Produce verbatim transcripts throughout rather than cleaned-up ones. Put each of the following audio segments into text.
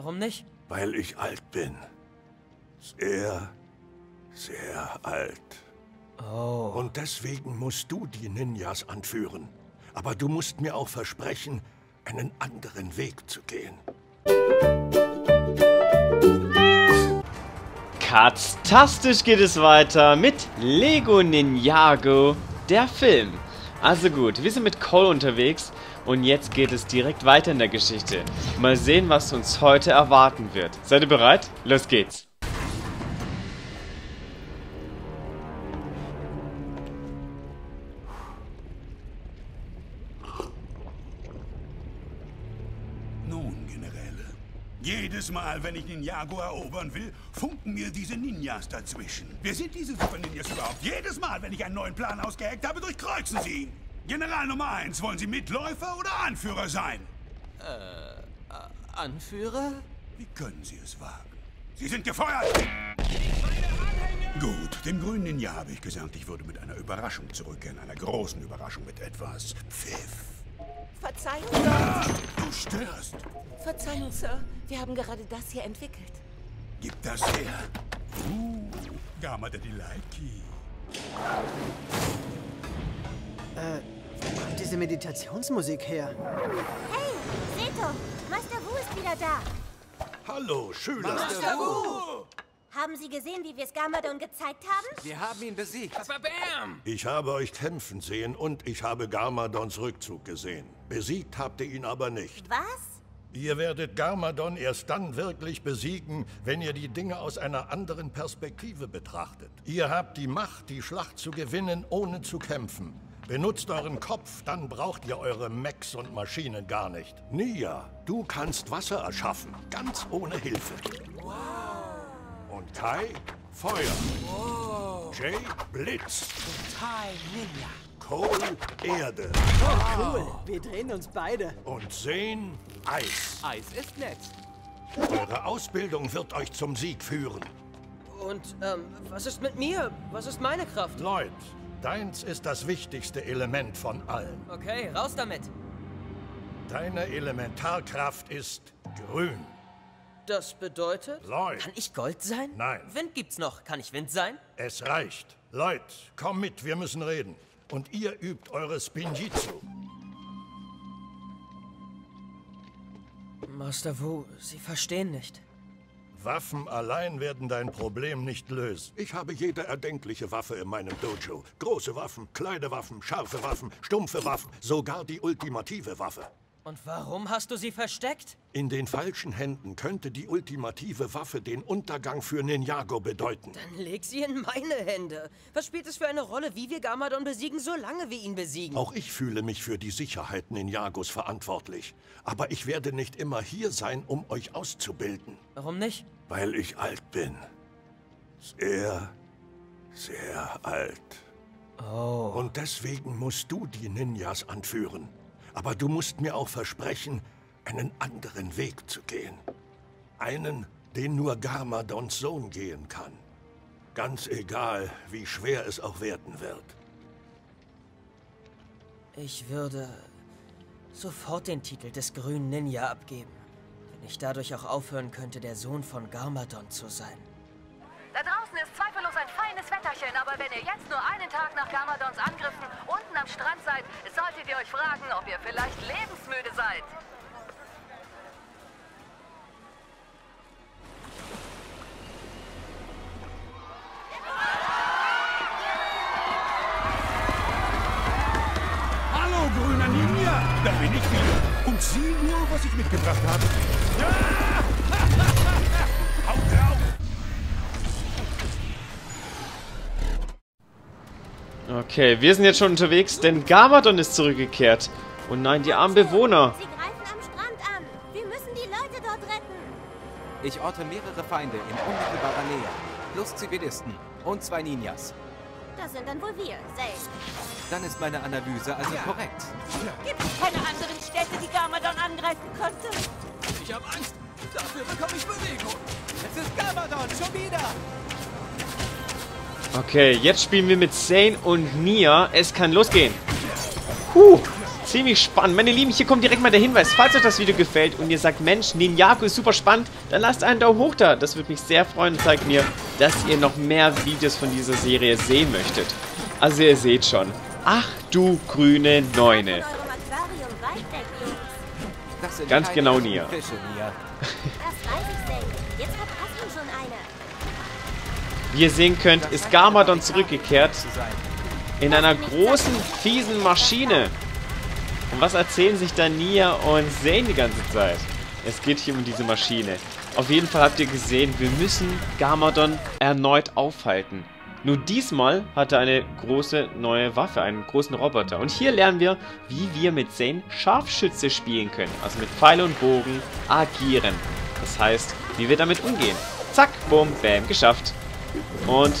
Warum nicht? Weil ich alt bin. Sehr, sehr alt. Oh. Und deswegen musst du die Ninjas anführen. Aber du musst mir auch versprechen, einen anderen Weg zu gehen. Katztastisch geht es weiter mit Lego Ninjago, der Film. Also gut, wir sind mit Cole unterwegs und jetzt geht es direkt weiter in der Geschichte. Mal sehen, was uns heute erwarten wird. Seid ihr bereit? Los geht's! Jedes Mal, wenn ich Ninjago erobern will, funken mir diese Ninjas dazwischen. Wer sind diese Super-Ninjas überhaupt? Jedes Mal, wenn ich einen neuen Plan ausgeheckt habe, durchkreuzen sie ihn. General Nummer eins, wollen Sie Mitläufer oder Anführer sein? Äh, Anführer? Wie können Sie es wagen? Sie sind gefeuert! Gut, dem grünen Ninja habe ich gesagt, ich würde mit einer Überraschung zurückkehren. Einer großen Überraschung mit etwas Pfiff. Verzeihung, Sir. Ah, du störst. Verzeihung, Sir. Wir haben gerade das hier entwickelt. Gib das her. Uh, Garmadon die Leiki. Äh, wo kommt diese Meditationsmusik her? Hey, Seto, Master Wu ist wieder da. Hallo, Schüler. Master Wu. Haben Sie gesehen, wie wir es Garmadon gezeigt haben? Wir haben ihn besiegt. Bam! Ich habe euch kämpfen sehen und ich habe Garmadons Rückzug gesehen. Besiegt habt ihr ihn aber nicht. Was? Ihr werdet Garmadon erst dann wirklich besiegen, wenn ihr die Dinge aus einer anderen Perspektive betrachtet. Ihr habt die Macht, die Schlacht zu gewinnen, ohne zu kämpfen. Benutzt euren Kopf, dann braucht ihr eure Mechs und Maschinen gar nicht. Nia, du kannst Wasser erschaffen, ganz ohne Hilfe. Wow. Und Kai, Feuer. Whoa. Jay, Blitz. Total Ninja. Cole, Erde. Oh, cool. Wir drehen uns beide. Und Sehen, Eis. Eis ist nett. Eure Ausbildung wird euch zum Sieg führen. Und, ähm, was ist mit mir? Was ist meine Kraft? Lloyd, deins ist das wichtigste Element von allen. Okay, raus damit. Deine Elementarkraft ist grün. Das bedeutet? Lloyd. Kann ich Gold sein? Nein. Wind gibt's noch. Kann ich Wind sein? Es reicht. Lloyd, komm mit, wir müssen reden. Und ihr übt eure Spinjitsu. Master Wu, Sie verstehen nicht. Waffen allein werden dein Problem nicht lösen. Ich habe jede erdenkliche Waffe in meinem Dojo. Große Waffen, kleine Waffen, scharfe Waffen, stumpfe Waffen, sogar die ultimative Waffe. Und warum hast du sie versteckt? In den falschen Händen könnte die ultimative Waffe den Untergang für Ninjago bedeuten. Dann leg sie in meine Hände. Was spielt es für eine Rolle, wie wir Garmadon besiegen, solange wir ihn besiegen? Auch ich fühle mich für die Sicherheit Ninjagos verantwortlich. Aber ich werde nicht immer hier sein, um euch auszubilden. Warum nicht? Weil ich alt bin. Sehr, sehr alt. Oh. Und deswegen musst du die Ninjas anführen. Aber du musst mir auch versprechen, einen anderen Weg zu gehen. Einen, den nur Garmadons Sohn gehen kann. Ganz egal, wie schwer es auch werden wird. Ich würde sofort den Titel des grünen Ninja abgeben, wenn ich dadurch auch aufhören könnte, der Sohn von Garmadon zu sein. Da draußen ist zweifellos ein feines Wetterchen, aber wenn ihr jetzt nur einen Tag nach Garmadons Angriffen unten am Strand seid, solltet ihr euch fragen, ob ihr vielleicht lebensmüde seid. Hallo, grüner Ninja! Da bin ich wieder. Und sieh nur, was ich mitgebracht habe. Ja! Okay, wir sind jetzt schon unterwegs, denn Garmadon ist zurückgekehrt. Und nein, die armen Bewohner. Sie greifen am Strand an. Wir müssen die Leute dort retten. Ich orte mehrere Feinde in unmittelbarer Nähe. Plus Zivilisten und zwei Ninjas. Das sind dann wohl wir, selbst. Dann ist meine Analyse also ja. korrekt. Gibt es keine anderen Städte, die Garmadon angreifen könnte? Ich habe Angst. Dafür bekomme ich Bewegung. Es ist Garmadon, schon wieder. Okay, jetzt spielen wir mit Zane und Nia. Es kann losgehen. Huh. ziemlich spannend. Meine Lieben, hier kommt direkt mal der Hinweis. Falls euch das Video gefällt und ihr sagt, Mensch, Ninjago ist super spannend, dann lasst einen Daumen hoch da. Das würde mich sehr freuen und zeigt mir, dass ihr noch mehr Videos von dieser Serie sehen möchtet. Also ihr seht schon. Ach du grüne Neune. Ganz genau, Nia. Das weiß ich denn. Jetzt verpasst man schon eine. Wie ihr sehen könnt, ist Garmadon zurückgekehrt. In einer großen, fiesen Maschine. Und was erzählen sich da Nia und Zane die ganze Zeit? Es geht hier um diese Maschine. Auf jeden Fall habt ihr gesehen, wir müssen Garmadon erneut aufhalten. Nur diesmal hat er eine große neue Waffe, einen großen Roboter. Und hier lernen wir, wie wir mit Zane Scharfschütze spielen können. Also mit Pfeil und Bogen agieren. Das heißt, wie wir damit umgehen. Zack, bumm, bam, geschafft. Und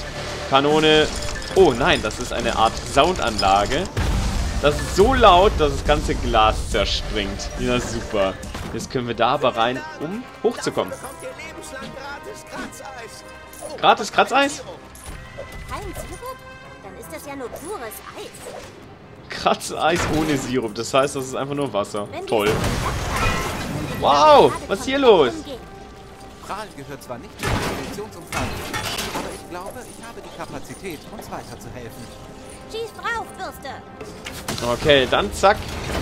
Kanone... Oh nein, das ist eine Art Soundanlage. Das ist so laut, dass das ganze Glas zerspringt. Ja, super. Jetzt können wir da aber rein, um hochzukommen. Gratis Kratzeis? Kratzeis ohne Sirup. Das heißt, das ist einfach nur Wasser. Toll. Wow, was ist hier los? Prahlen gehört zwar nicht zum Munitionsumfang, aber ich glaube, ich habe die Kapazität, uns weiterzuhelfen. Schieß drauf, Bürste! Okay, dann zack.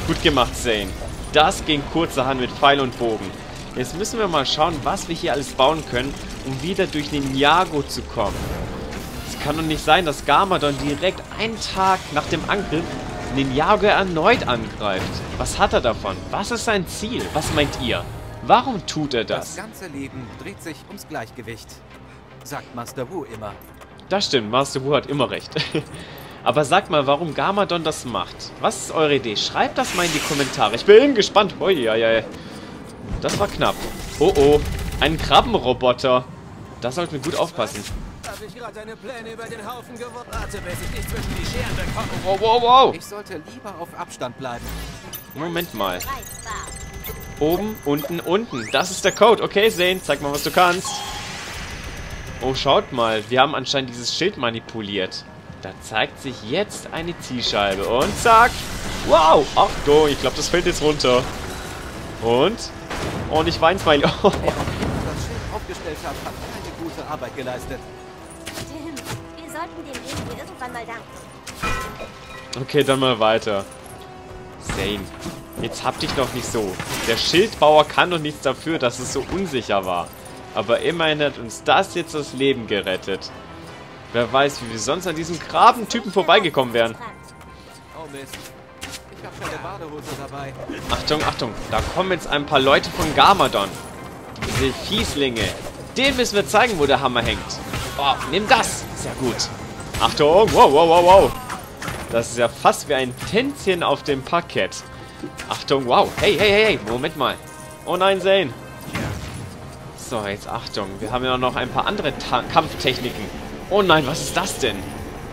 Gut gemacht, Zane. Das ging kurzerhand mit Pfeil und Bogen. Jetzt müssen wir mal schauen, was wir hier alles bauen können, um wieder durch Ninjago zu kommen. Es kann doch nicht sein, dass Garmadon direkt einen Tag nach dem Angriff Ninjago erneut angreift. Was hat er davon? Was ist sein Ziel? Was meint ihr? Warum tut er das? Das ganze Leben dreht sich ums Gleichgewicht, sagt Master Wu immer. Das stimmt, Master Wu hat immer recht. Aber sagt mal, warum Garmadon das macht. Was ist eure Idee? Schreibt das mal in die Kommentare. Ich bin gespannt. Oh, ja, ja. Das war knapp. Oh, oh. Ein Krabbenroboter. Da sollten wir gut aufpassen. Wow, wow, wow. Ich sollte lieber auf Abstand bleiben. Moment mal. Oben, unten, unten. Das ist der Code. Okay, Zane, zeig mal, was du kannst. Oh, schaut mal. Wir haben anscheinend dieses Schild manipuliert. Da zeigt sich jetzt eine Zielscheibe. Und zack. Wow. Achtung, ich glaube, das fällt jetzt runter. Und? Oh, nicht Weinsmiley. Der, der das Schild aufgestellt hat, hat keine gute Arbeit geleistet. Stimmt. Wir sollten dem irgendwie irgendwann mal danken. Okay, dann mal weiter. Zane. Jetzt hab dich doch nicht so. Der Schildbauer kann doch nichts dafür, dass es so unsicher war. Aber immerhin hat uns das jetzt das Leben gerettet. Wer weiß, wie wir sonst an diesem Grabentypen vorbeigekommen wären. Oh Mist. Ich hab keine Badehose dabei. Achtung, Achtung. Da kommen jetzt ein paar Leute von Garmadon. Diese Fieslinge. Dem müssen wir zeigen, wo der Hammer hängt. Oh, nimm das. Sehr gut. Achtung. Wow, wow, wow, wow. Das ist ja fast wie ein Tänzchen auf dem Parkett. Achtung, wow. Hey, hey, hey, hey. Moment mal. Oh nein, Zane. So, jetzt Achtung. Wir haben ja noch ein paar andere Ta- Kampftechniken. Oh nein, was ist das denn?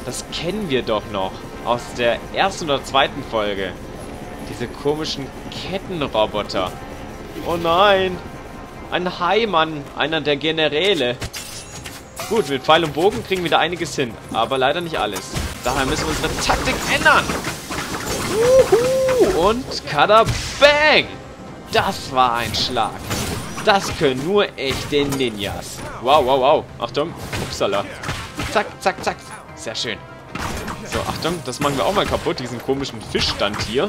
Das kennen wir doch noch. Aus der ersten oder zweiten Folge. Diese komischen Kettenroboter. Oh nein. Ein Haimann. Einer der Generäle. Gut, mit Pfeil und Bogen kriegen wir da einiges hin. Aber leider nicht alles. Daher müssen wir unsere Taktik ändern. Juhu. Und Kadabang! Das war ein Schlag. Das können nur echte Ninjas. Wow, wow, wow. Achtung. Upsala. Zack, zack, zack. Sehr schön. So, Achtung. Das machen wir auch mal kaputt, diesen komischen Fischstand hier.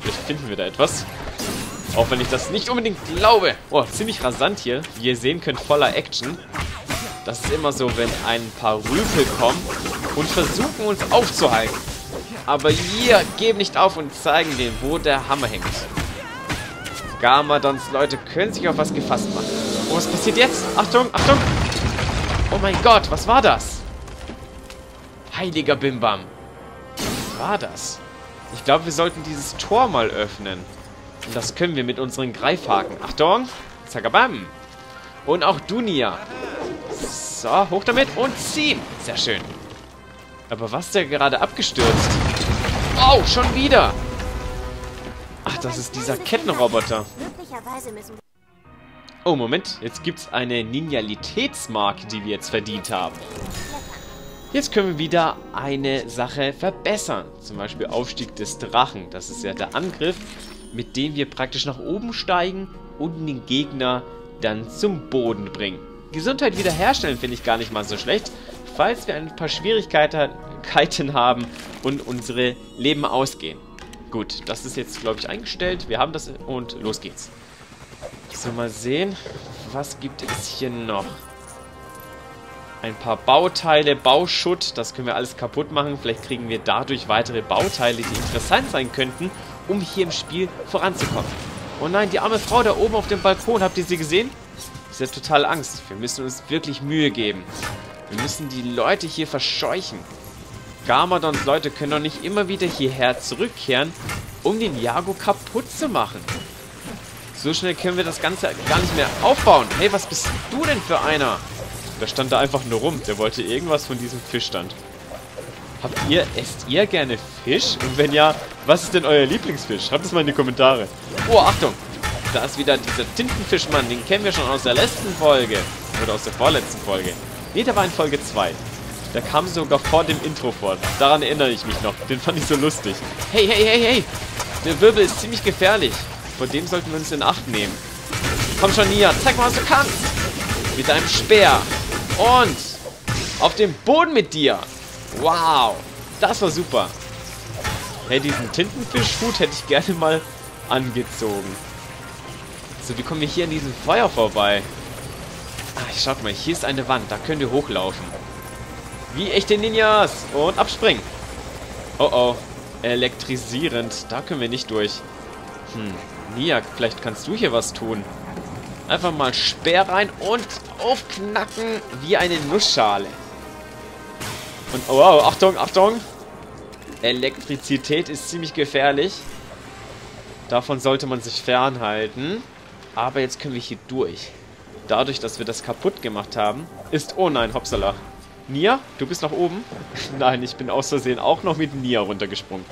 Vielleicht finden wir da etwas. Auch wenn ich das nicht unbedingt glaube. Oh, ziemlich rasant hier. Wie ihr sehen könnt, voller Action. Das ist immer so, wenn ein paar Rüpel kommen und versuchen, uns aufzuhalten. Aber wir geben nicht auf und zeigen denen, wo der Hammer hängt. Garmadons Leute können sich auf was gefasst machen. Oh, was passiert jetzt? Achtung, Achtung! Oh mein Gott, was war das? Heiliger Bimbam. Was war das? Ich glaube, wir sollten dieses Tor mal öffnen. Und das können wir mit unseren Greifhaken. Achtung! Zackabam! Und auch du, Nia. So, hoch damit und ziehen. Sehr schön. Aber was ist der gerade abgestürzt? Oh, schon wieder! Ach, das ist dieser Kettenroboter. Oh, Moment. Jetzt gibt es eine Ninjalitätsmarke, die wir jetzt verdient haben. Jetzt können wir wieder eine Sache verbessern. Zum Beispiel Aufstieg des Drachen. Das ist ja der Angriff, mit dem wir praktisch nach oben steigen und den Gegner dann zum Boden bringen. Gesundheit wiederherstellen finde ich gar nicht mal so schlecht. Falls wir ein paar Schwierigkeiten haben und unsere Leben ausgehen. Gut, das ist jetzt, glaube ich, eingestellt. Wir haben das und los geht's. So, mal sehen, was gibt es hier noch? Ein paar Bauteile, Bauschutt, das können wir alles kaputt machen. Vielleicht kriegen wir dadurch weitere Bauteile, die interessant sein könnten, um hier im Spiel voranzukommen. Oh nein, die arme Frau da oben auf dem Balkon, habt ihr sie gesehen? Ich habe total Angst. Wir müssen uns wirklich Mühe geben. Wir müssen die Leute hier verscheuchen. Garmadons Leute können doch nicht immer wieder hierher zurückkehren, um den Jago kaputt zu machen. So schnell können wir das Ganze gar nicht mehr aufbauen. Hey, was bist du denn für einer? Der stand da einfach nur rum. Der wollte irgendwas von diesem Fischstand. Habt ihr, esst ihr gerne Fisch? Und wenn ja, was ist denn euer Lieblingsfisch? Schreibt es mal in die Kommentare. Oh, Achtung! Da ist wieder dieser Tintenfischmann. Den kennen wir schon aus der letzten Folge. Oder aus der vorletzten Folge. Nee, der war in Folge zwei. Der kam sogar vor dem Intro vor. Daran erinnere ich mich noch. Den fand ich so lustig. Hey, hey, hey, hey! Der Wirbel ist ziemlich gefährlich. Vor dem sollten wir uns in Acht nehmen. Komm schon hier, zeig mal, was du kannst! Mit deinem Speer. Und auf dem Boden mit dir. Wow, das war super. Hey, diesen Tintenfischhut hätte ich gerne mal angezogen. So, wie kommen wir hier an diesem Feuer vorbei? Ach, schaut mal, hier ist eine Wand. Da können wir hochlaufen. Wie echte Ninjas. Und abspringen. Oh, oh. Elektrisierend. Da können wir nicht durch. Hm, Niak, vielleicht kannst du hier was tun. Einfach mal Speer rein und aufknacken wie eine Nussschale. Und oh, wow, Achtung, Achtung. Elektrizität ist ziemlich gefährlich. Davon sollte man sich fernhalten. Aber jetzt können wir hier durch. Dadurch, dass wir das kaputt gemacht haben, ist... Oh nein, hoppsala. Nia, du bist nach oben? Nein, ich bin aus Versehen auch noch mit Nia runtergesprungen.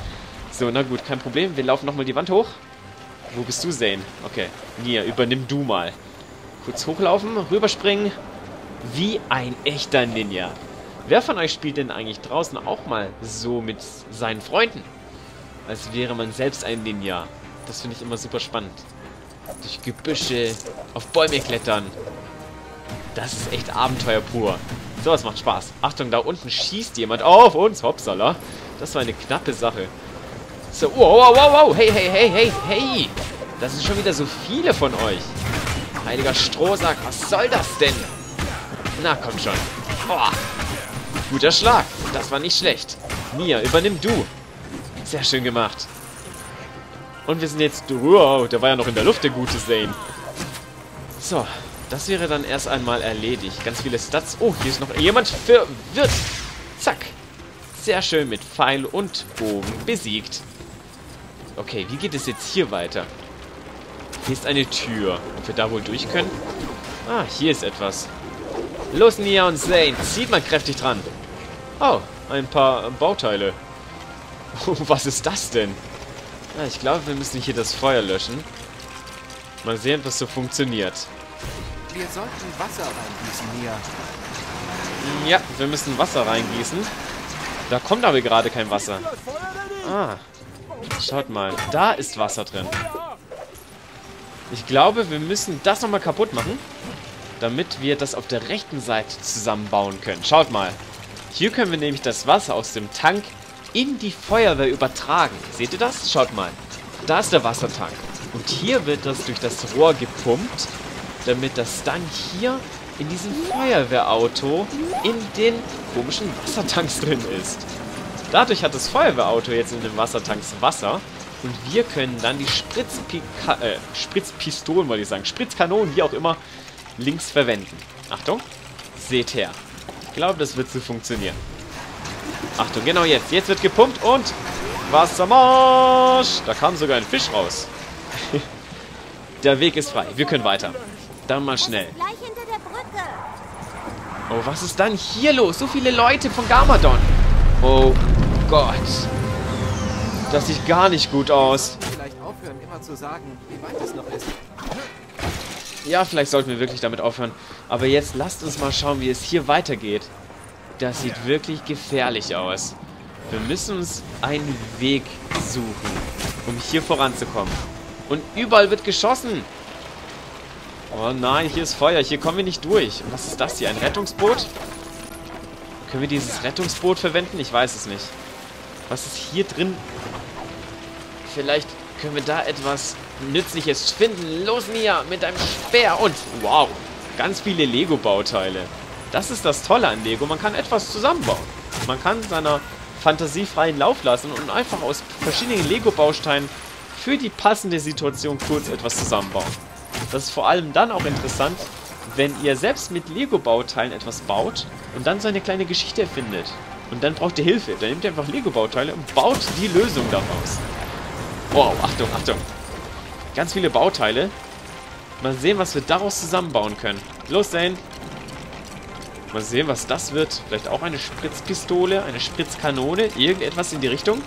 So, na gut, kein Problem. Wir laufen nochmal die Wand hoch. Wo bist du, Zane? Okay, Nia, übernimm du mal. Kurz hochlaufen, rüberspringen. Wie ein echter Ninja. Wer von euch spielt denn eigentlich draußen auch mal so mit seinen Freunden? Als wäre man selbst ein Ninja. Das finde ich immer super spannend. Durch Gebüsche, auf Bäume klettern. Das ist echt Abenteuer pur. So, es macht Spaß. Achtung, da unten schießt jemand auf uns. Hoppsala. Das war eine knappe Sache. So, wow, wow, wow, wow. Hey, hey, hey, hey, hey. Das sind schon wieder so viele von euch. Heiliger Strohsack, was soll das denn? Na, komm schon. Boah. Guter Schlag. Das war nicht schlecht. Nia, übernimm du. Sehr schön gemacht. Und wir sind jetzt... Wow, der war ja noch in der Luft, der gute Zane. So, das wäre dann erst einmal erledigt. Ganz viele Stats. Oh, hier ist noch jemand verwirrt. Zack. Sehr schön mit Pfeil und Bogen besiegt. Okay, wie geht es jetzt hier weiter? Hier ist eine Tür. Ob wir da wohl durch können? Ah, hier ist etwas. Los, Nia und Zane. Zieht mal kräftig dran. Oh, ein paar Bauteile. Oh, was ist das denn? Ah, ich glaube, wir müssen hier das Feuer löschen. Mal sehen, was so funktioniert. Wir sollten Wasser reingießen, Nia. Ja, wir müssen Wasser reingießen. Da kommt aber gerade kein Wasser. Ah, schaut mal. Da ist Wasser drin. Ich glaube, wir müssen das nochmal kaputt machen, damit wir das auf der rechten Seite zusammenbauen können. Schaut mal. Hier können wir nämlich das Wasser aus dem Tank in die Feuerwehr übertragen. Seht ihr das? Schaut mal. Da ist der Wassertank. Und hier wird das durch das Rohr gepumpt, damit das dann hier in diesem Feuerwehrauto in den komischen Wassertanks drin ist. Dadurch hat das Feuerwehrauto jetzt in den Wassertanks Wasser und wir können dann die Spritzpika äh, Spritzpistolen, wollte ich sagen, Spritzkanonen, wie auch immer, links verwenden. Achtung, seht her. Ich glaube, das wird so funktionieren. Achtung, genau jetzt. Jetzt wird gepumpt und Wassermarsch! Da kam sogar ein Fisch raus. Der Weg ist frei. Wir können weiter. Dann mal schnell. Oh, was ist dann hier los? So viele Leute von Garmadon. Oh Gott. Das sieht gar nicht gut aus. Vielleicht aufhören, immer zu sagen, wie weit es noch ist. Ja, vielleicht sollten wir wirklich damit aufhören. Aber jetzt lasst uns mal schauen, wie es hier weitergeht. Das sieht wirklich gefährlich aus. Wir müssen uns einen Weg suchen, um hier voranzukommen. Und überall wird geschossen. Oh nein, hier ist Feuer. Hier kommen wir nicht durch. Und was ist das hier? Ein Rettungsboot? Können wir dieses Rettungsboot verwenden? Ich weiß es nicht. Was ist hier drin? Vielleicht können wir da etwas Nützliches finden. Los, Mia, mit deinem Speer. Und wow, ganz viele Lego-Bauteile. Das ist das Tolle an Lego. Man kann etwas zusammenbauen. Man kann seiner Fantasie freien Lauf lassen und einfach aus verschiedenen Lego-Bausteinen für die passende Situation kurz etwas zusammenbauen. Das ist vor allem dann auch interessant, wenn ihr selbst mit Lego-Bauteilen etwas baut und dann so eine kleine Geschichte erfindet. Und dann braucht ihr Hilfe. Dann nehmt ihr einfach Lego-Bauteile und baut die Lösung daraus. Wow, Achtung, Achtung. Ganz viele Bauteile. Mal sehen, was wir daraus zusammenbauen können. Los, Zane. Mal sehen, was das wird. Vielleicht auch eine Spritzpistole, eine Spritzkanone, irgendetwas in die Richtung.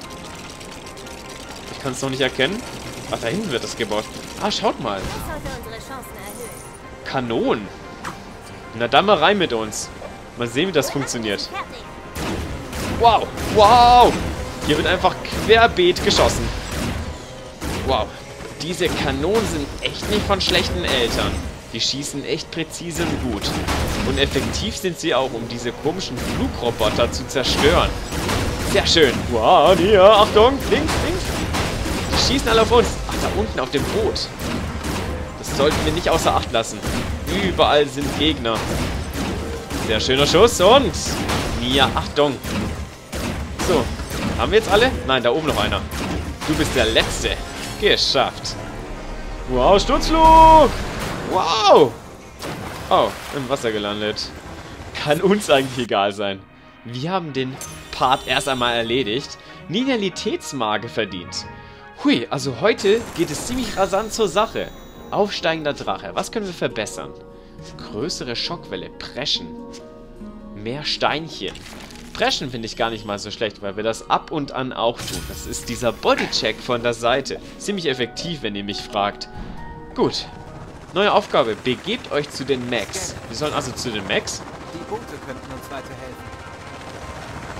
Ich kann es noch nicht erkennen. Ach, da hinten wird das gebaut. Ah, schaut mal. Kanonen. Na dann mal rein mit uns. Mal sehen, wie das funktioniert. Wow, wow. Hier wird einfach querbeet geschossen. Wow. Diese Kanonen sind echt nicht von schlechten Eltern. Die schießen echt präzise und gut. Und effektiv sind sie auch, um diese komischen Flugroboter zu zerstören. Sehr schön. Wow, hier, Achtung, links, links. Die schießen alle auf uns. Ach, da unten auf dem Boot. Das sollten wir nicht außer Acht lassen. Überall sind Gegner. Sehr schöner Schuss und... Ja, Achtung. So, haben wir jetzt alle? Nein, da oben noch einer. Du bist der Letzte. Geschafft. Wow, Sturzflug. Wow. Oh, im Wasser gelandet. Kann uns eigentlich egal sein. Wir haben den Part erst einmal erledigt. Genialitätsmarke verdient. Hui, also heute geht es ziemlich rasant zur Sache. Aufsteigender Drache. Was können wir verbessern? Größere Schockwelle. Preschen. Mehr Steinchen. Preschen finde ich gar nicht mal so schlecht, weil wir das ab und an auch tun. Das ist dieser Bodycheck von der Seite. Ziemlich effektiv, wenn ihr mich fragt. Gut. Neue Aufgabe. Begebt euch zu den Max. Wir sollen also zu den Max. Die Boote könnten uns weiterhelfen.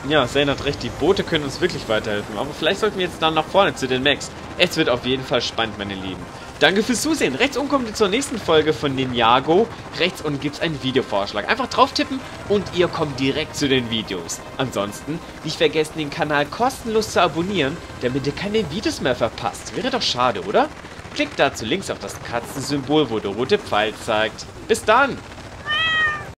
Ja, Zane hat recht. Die Boote können uns wirklich weiterhelfen. Aber vielleicht sollten wir jetzt dann nach vorne zu den Max. Es wird auf jeden Fall spannend, meine Lieben. Danke fürs Zusehen. Rechts unten kommt ihr zur nächsten Folge von Ninjago. Rechts unten gibt es einen Videovorschlag. Einfach drauf tippen und ihr kommt direkt zu den Videos. Ansonsten nicht vergessen, den Kanal kostenlos zu abonnieren, damit ihr keine Videos mehr verpasst. Wäre doch schade, oder? Klickt dazu links auf das Katzensymbol, wo der rote Pfeil zeigt. Bis dann!